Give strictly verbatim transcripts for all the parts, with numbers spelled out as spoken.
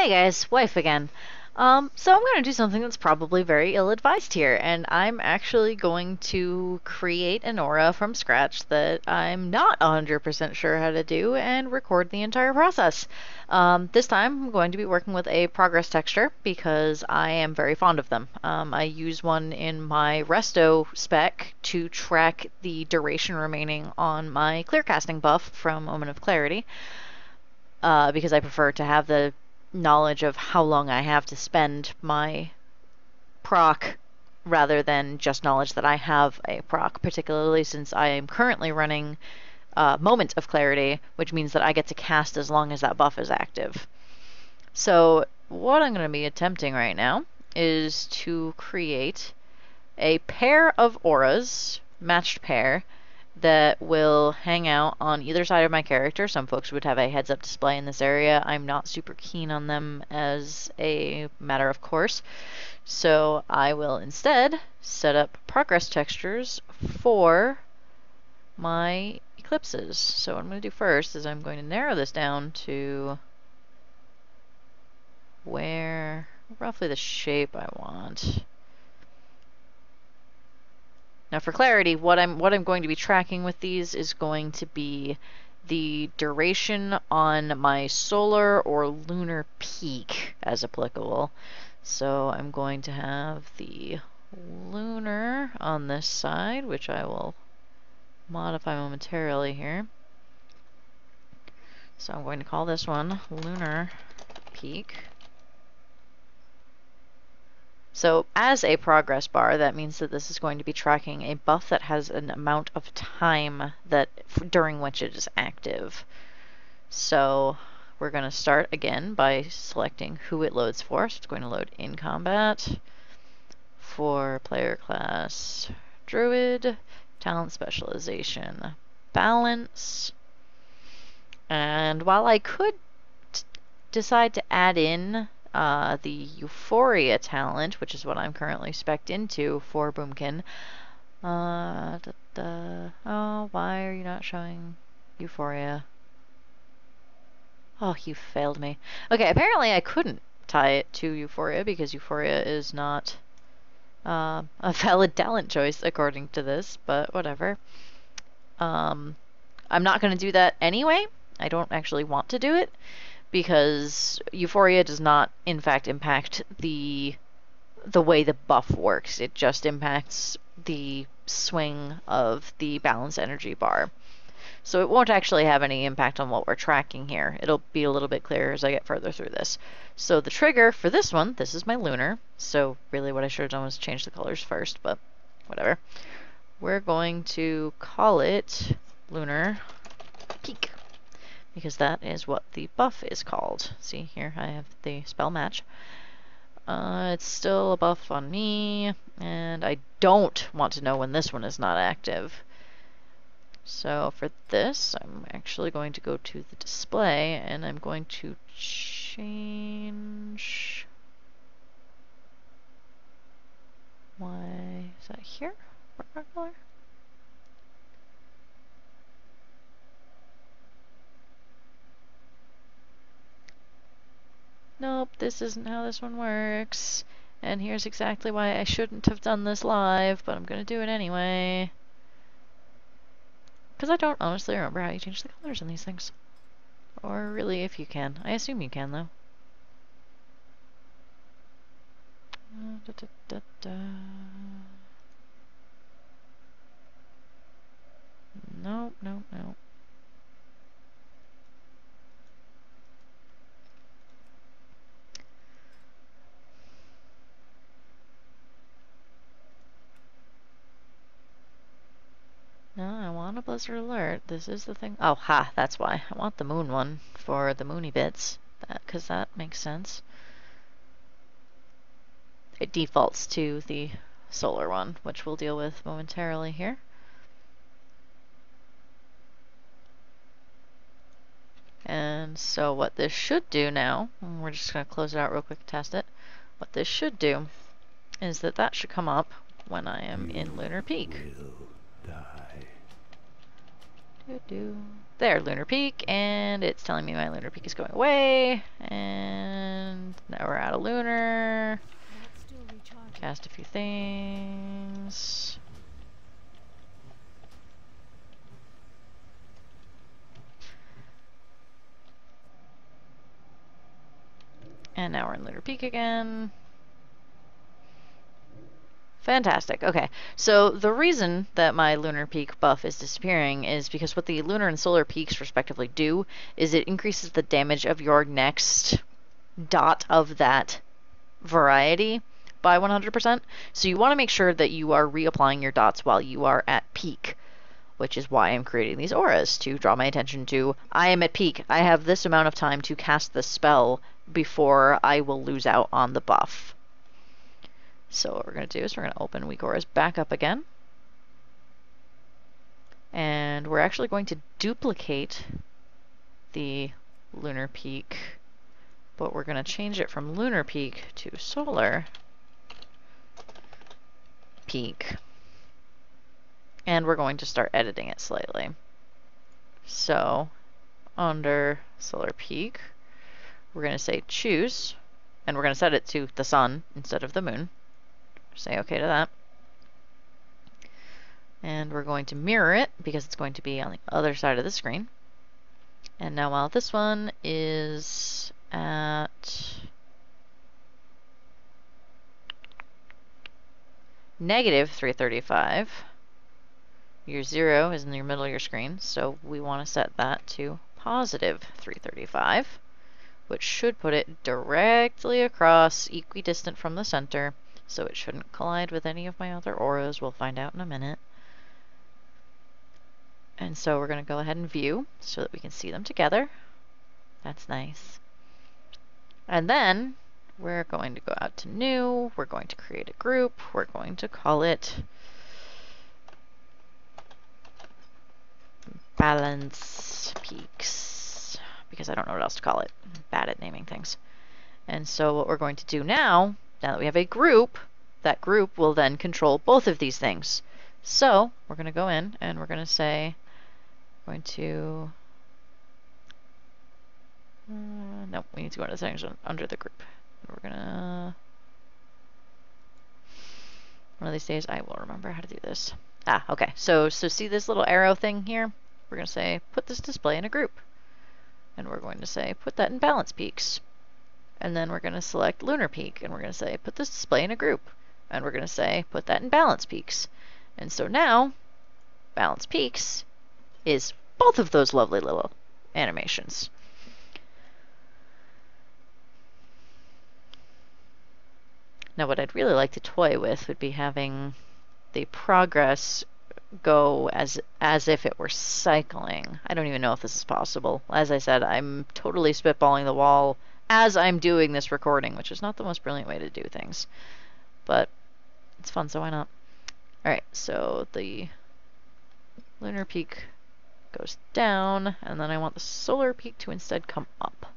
Hey guys, wife again. Um, so I'm going to do something that's probably very ill-advised here, and I'm actually going to create an aura from scratch that I'm not one hundred percent sure how to do and record the entire process. Um, this time I'm going to be working with a progress texture because I am very fond of them. Um, I use one in my Resto spec to track the duration remaining on my clear casting buff from Omen of Clarity uh, because I prefer to have the knowledge of how long I have to spend my proc rather than just knowledge that I have a proc, particularly since I am currently running uh, Moment of Clarity, which means that I get to cast as long as that buff is active. So what I'm going to be attempting right now is to create a pair of auras, matched pair, that will hang out on either side of my character. Some folks would have a heads-up display in this area. I'm not super keen on them as a matter of course, so I will instead set up progress textures for my eclipses. So what I'm going to do first is I'm going to narrow this down to where roughly the shape I want. Now for clarity, what I'm what I'm going to be tracking with these is going to be the duration on my solar or lunar peak as applicable. So I'm going to have the lunar on this side, which I will modify momentarily here. So I'm going to call this one Lunar Peak. So as a progress bar, that means that this is going to be tracking a buff that has an amount of time that during which it is active. So we're going to start again by selecting who it loads for. So it's going to load in combat for player class Druid, talent specialization balance. And while I could t decide to add in Uh, the Euphoria talent, which is what I'm currently spec'd into for Boomkin. Uh, da, da. Oh, why are you not showing Euphoria? Oh, you failed me. Okay, apparently I couldn't tie it to Euphoria because Euphoria is not uh, a valid talent choice according to this, but whatever. Um, I'm not going to do that anyway. I don't actually want to do it, because Euphoria does not, in fact, impact the the way the buff works. It just impacts the swing of the balance energy bar. So it won't actually have any impact on what we're tracking here. It'll be a little bit clearer as I get further through this. So the trigger for this one, this is my lunar, so really what I should have done was change the colors first, but whatever. We're going to call it Lunar Peak, because that is what the buff is called. See here, I have the spell match. Uh, it's still a buff on me, and I don't want to know when this one is not active. So for this, I'm actually going to go to the display, and I'm going to change... Why is that here? What color? Nope, this isn't how this one works. And here's exactly why I shouldn't have done this live, but I'm gonna do it anyway. Because I don't honestly remember how you change the colors in these things. Or really if you can. I assume you can, though. Uh, da, da, da, da. Nope, nope, nope. A blizzard alert. This is the thing. Oh, ha, that's why. I want the moon one for the moony bits, because that, that makes sense. It defaults to the solar one, which we'll deal with momentarily here. And so what this should do now, and we're just going to close it out real quick to test it, what this should do is that that should come up when I am in Lunar Peak. There, Lunar Peak, and it's telling me my Lunar Peak is going away, and we're out of lunar. Cast a few things. And now we're in Lunar Peak again. Fantastic. Okay, so the reason that my Lunar Peak buff is disappearing is because what the Lunar and Solar Peaks respectively do is it increases the damage of your next dot of that variety by one hundred percent. So you want to make sure that you are reapplying your dots while you are at peak, which is why I'm creating these auras, to draw my attention to, I am at peak, I have this amount of time to cast this spell before I will lose out on the buff. So what we're going to do is we're going to open Weak Auras back up again. And we're actually going to duplicate the Lunar Peak, but we're going to change it from Lunar Peak to Solar Peak. And we're going to start editing it slightly. So under Solar Peak, we're going to say choose, and we're going to set it to the sun instead of the moon. Say okay to that. And we're going to mirror it because it's going to be on the other side of the screen. And now while this one is at negative three thirty-five, your zero is in the middle of your screen, so we want to set that to positive three thirty-five, which should put it directly across, equidistant from the center. So it shouldn't collide with any of my other auras. We'll find out in a minute. And so we're going to go ahead and view so that we can see them together. That's nice. And then we're going to go out to new. We're going to create a group. We're going to call it Balance Peaks, because I don't know what else to call it. I'm bad at naming things. And so what we're going to do now, now that we have a group, that group will then control both of these things. So we're going to go in and we're going to say, going to, uh, no, we need to go into the settings under the group. We're going to, one of these days I will remember how to do this. Ah, okay. So, so see this little arrow thing here? We're going to say, put this display in a group. And we're going to say, put that in Balance Peaks. And then we're going to select Lunar Peak, and we're going to say, put this display in a group. And we're going to say, put that in Balance Peaks. And so now, Balance Peaks is both of those lovely little animations. Now what I'd really like to toy with would be having the progress go as as if it were cycling. I don't even know if this is possible. As I said, I'm totally spitballing the wall as I'm doing this recording, which is not the most brilliant way to do things, but it's fun, so why not? All right, so the Lunar Peak goes down, and then I want the Solar Peak to instead come up.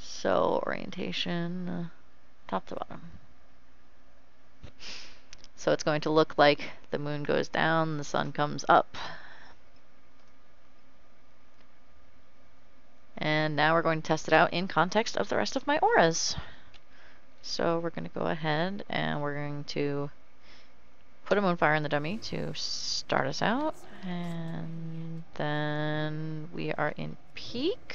So orientation, uh, top to bottom. So it's going to look like the moon goes down, the sun comes up. And now we're going to test it out in context of the rest of my auras. So we're going to go ahead and we're going to put a Moonfire in the dummy to start us out. And then we are in peak.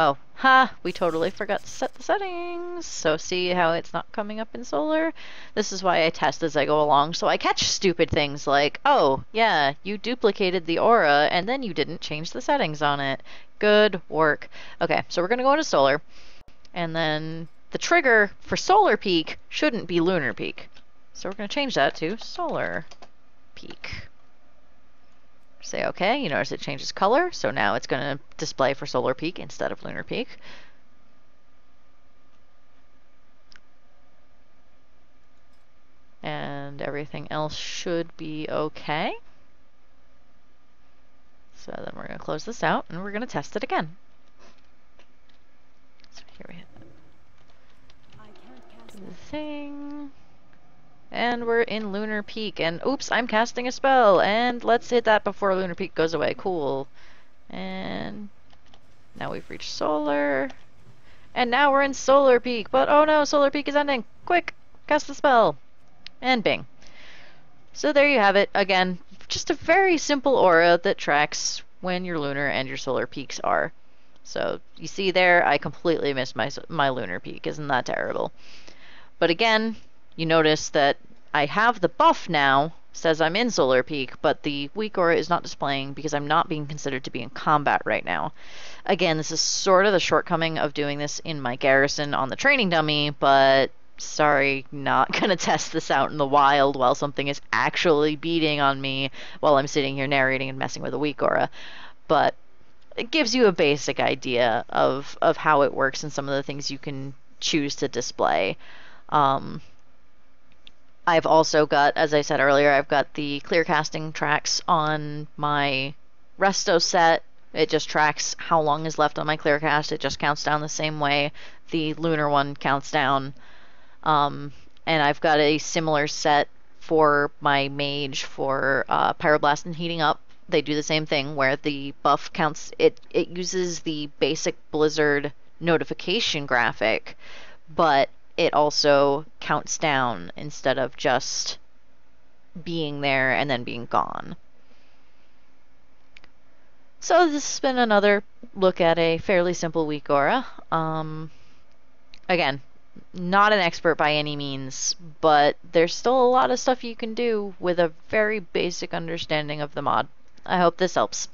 Oh, ha! We totally forgot to set the settings. So see how it's not coming up in solar? This is why I test as I go along, so I catch stupid things like, oh, yeah, you duplicated the aura and then you didn't change the settings on it. Good work. Okay, so we're gonna go into solar, and then the trigger for Solar Peak shouldn't be Lunar Peak. So we're gonna change that to Solar Peak. Say okay, you notice it changes color, so now it's going to display for Solar Peak instead of Lunar Peak. And everything else should be okay. So then we're going to close this out and we're going to test it again. So here we have do the thing. And we're in Lunar Peak, and oops, I'm casting a spell, and let's hit that before Lunar Peak goes away. Cool. And Now we've reached Solar. And now we're in Solar Peak, but oh no, Solar Peak is ending. Quick, cast the spell. And bing. So there you have it. Again, just a very simple aura that tracks when your lunar and your solar peaks are. So you see there, I completely missed my, my lunar peak. Isn't that terrible? But again, you notice that I have the buff now, says I'm in Solar Peak, but the weak aura is not displaying because I'm not being considered to be in combat right now. Again, this is sort of the shortcoming of doing this in my garrison on the training dummy, but sorry, not gonna test this out in the wild while something is actually beating on me while I'm sitting here narrating and messing with a weak aura. But it gives you a basic idea of, of how it works and some of the things you can choose to display. Um, I've also got, as I said earlier, I've got the clear casting tracks on my Resto set. It just tracks how long is left on my clear cast. It just counts down the same way the lunar one counts down. Um, and I've got a similar set for my mage for uh, Pyroblast and Heating Up. They do the same thing where the buff counts, it, it uses the basic Blizzard notification graphic, but it also counts down instead of just being there and then being gone. So this has been another look at a fairly simple weak aura. Um, again, not an expert by any means, but there's still a lot of stuff you can do with a very basic understanding of the mod. I hope this helps.